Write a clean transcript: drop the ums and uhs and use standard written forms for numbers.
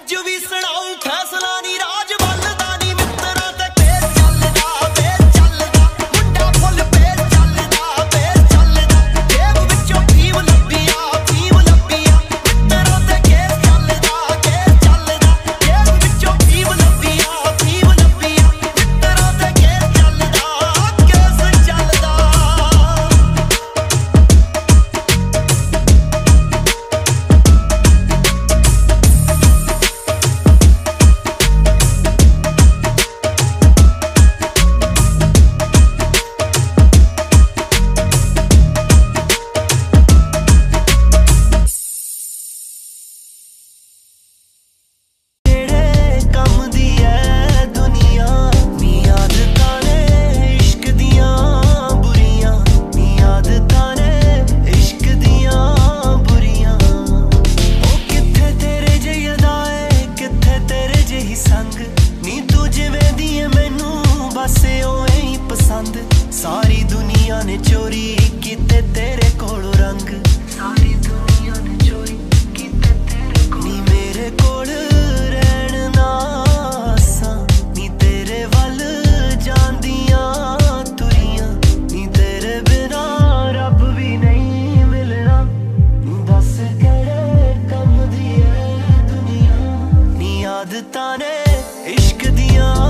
ਅੱਜ ਵੀ ਸੁਣਾਉਂ ਫੈਸਲਾ ਨਹੀਂ ਰਾਜ ਵੱਲ ਦਾ ਨਹੀਂ ਮਿੱਤਰਾਂ ਤੇ ਫੇਰ ਚੱਲਦਾ ਮੁੰਡਾ ਫੁੱਲ ਫੇਰ ਫੇਰ ਚੱਲਦਾ ਜੇਬ ਵਿੱਚੋਂ ਫੀਮ ਲੱਭੀਆਂ ਮਿੱਤਰਾਂ ਤੇ ਫੇਰ ਚੱਲਦਾ ਜੇਬ ਵਿੱਚੋਂ ਫੀਮ ਲੱਭੀਆਂ ਮਿੱਤਰਾਂ ਤੇ ਫੇਰ ਚੱਲਦਾ ਕੇਸ ساری دنیا نے چوری کیتے تیرے کولو رنگ ساری دنیا نے چوری کیتے تیرے کولو نی میرے کول رہن نا سا نی تیرے ول جاندیاں توریاں نی تیرے بنا رب بھی نہیں ملنا نی دس کڑے کم دی اے دنیا نی عادتاں نے عشق دیاں